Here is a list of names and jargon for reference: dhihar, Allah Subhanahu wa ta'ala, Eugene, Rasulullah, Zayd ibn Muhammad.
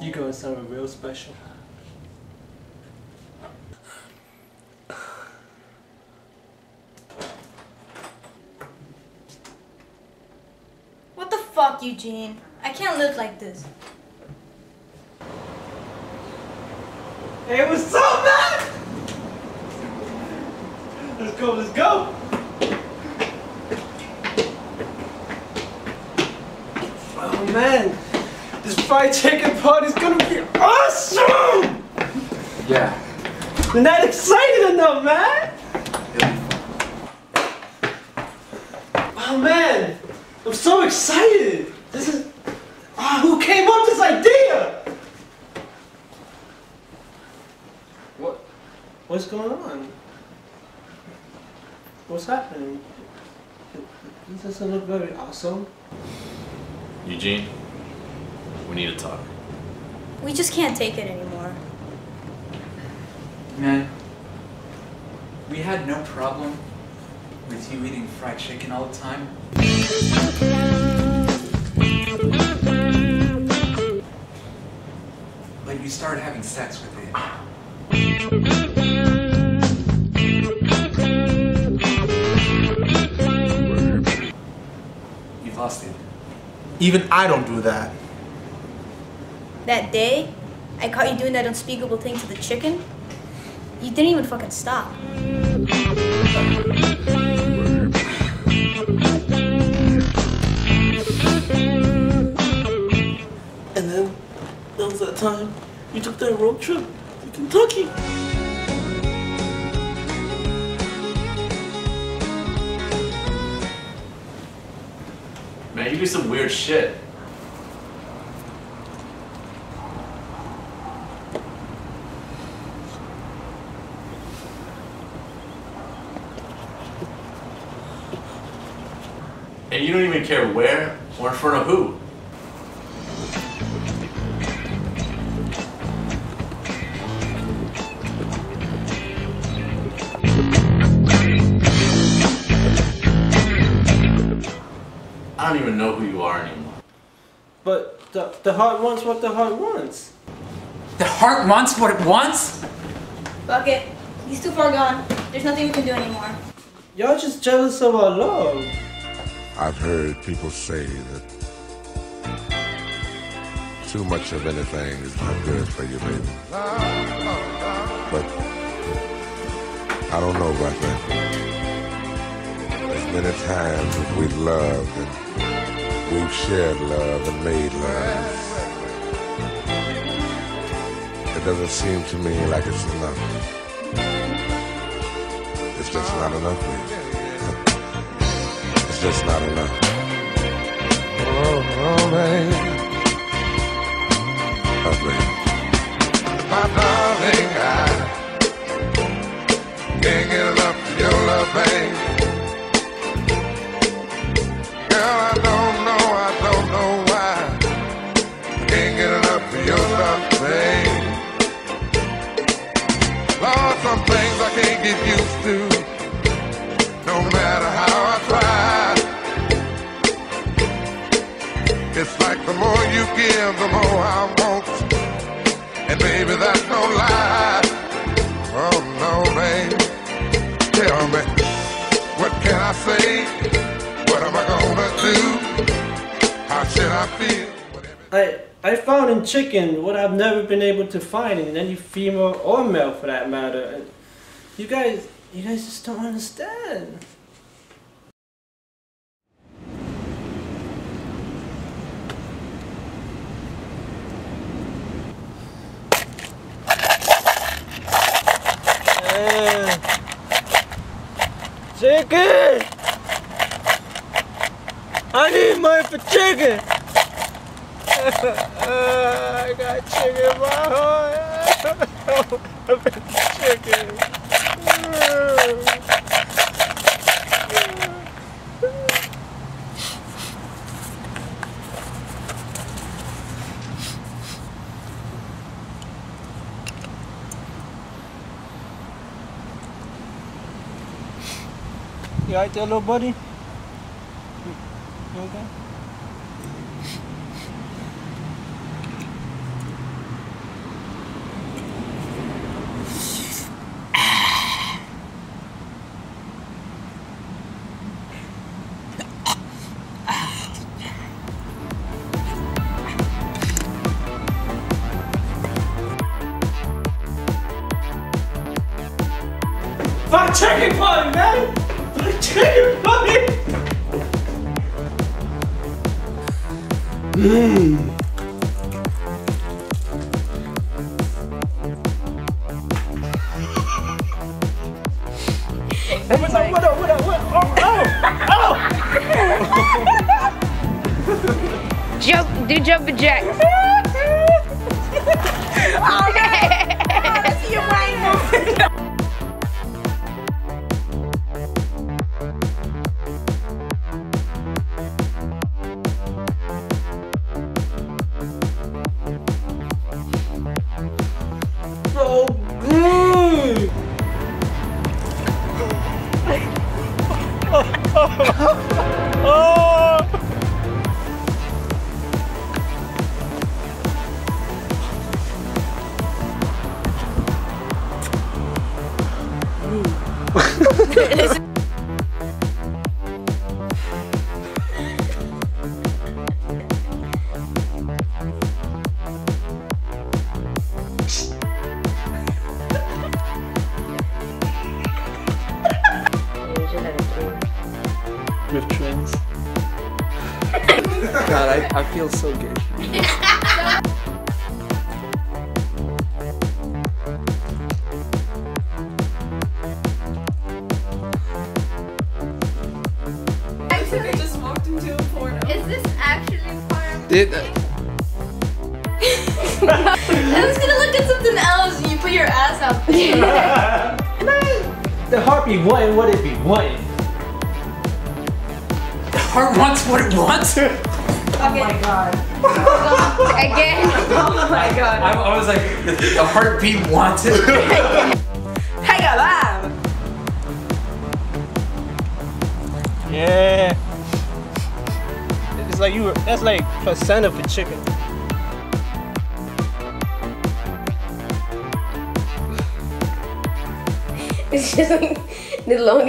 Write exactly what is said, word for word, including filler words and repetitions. You guys are real special. What the fuck, Eugene? I can't live like this. It was so bad! Let's go, let's go! Oh man! This fried chicken party's gonna be awesome! Yeah. You're not excited enough, man! Yeah. Oh man! I'm so excited! This is... Oh, who came up with this idea? What? What's going on? What's happening? This doesn't look very awesome. Eugene? We need to talk. We just can't take it anymore. Man, we had no problem with you eating fried chicken all the time. But you started having sex with it. You've lost it. Even I don't do that. That day, I caught you doing that unspeakable thing to the chicken. You didn't even fucking stop. And then, that was that time you took that road trip to Kentucky. Man, you do some weird shit. And you don't even care where or in front of who. I don't even know who you are anymore. But the, the heart wants what the heart wants. The heart wants what it wants? Fuck it. He's too far gone. There's nothing we can do anymore. Y'all just jealous of our love. I've heard people say that too much of anything is not good for you, baby. But I don't know about that. There's many times that we've loved and we've shared love and made love. It doesn't seem to me like it's enough. It's just not enough, baby. It's just not enough. Oh, oh baby. Oh, baby. My darling, I can't get enough of your love, baby. Girl, I don't know, I don't know why. I can't get enough of your love, baby. Lord, some things I can't get used to. No matter how I try. It's like the more you give, the more I want. And baby, that's no lie. Oh no, baby. Tell me, what can I say? What am I gonna do? How should I feel? I, I found in chicken what I've never been able to find in any female or male for that matter. And you guys, you guys just don't understand. Chicken! I need money for chicken! uh, I got chicken in my heart! I've been chicken! You alright there, little buddy? You okay? For the chicken party, man! For the chicken party! Mmm. What's up, what up, what up, what up? Oh, oh! Joke, do jumping jacks. Oh, man! That's your brain now. Oh. Mm. With twins. God, I, I feel so good. I think I just walked into a porno. Is this actually porno? Did I? I was gonna look at something else and you put your ass out there. The heart be wanting what it be wanting. Heart wants what it wants. Okay. Oh my god. Again. Oh my god. I, I was like, the heartbeat wants it. Hang on. Yeah. It's like you were, that's like placenta for chicken. It's just like the longest.